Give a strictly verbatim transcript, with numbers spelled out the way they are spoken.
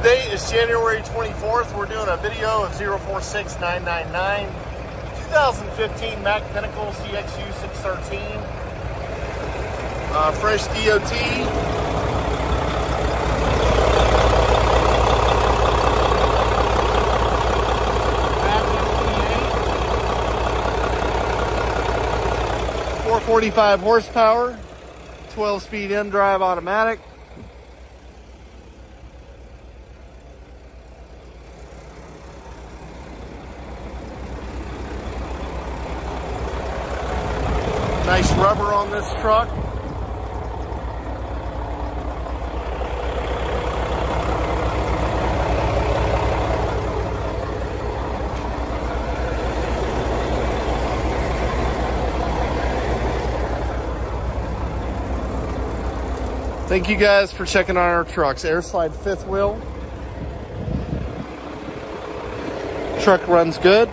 Today is January twenty-fourth. We're doing a video of zero four six nine nine nine, two thousand fifteen Mack Pinnacle C X U six thirteen. Uh, fresh D O T. forty-five horsepower, twelve speed mDrive automatic. Nice rubber on this truck. Thank you guys for checking out our trucks. Air slide fifth wheel. Truck runs good.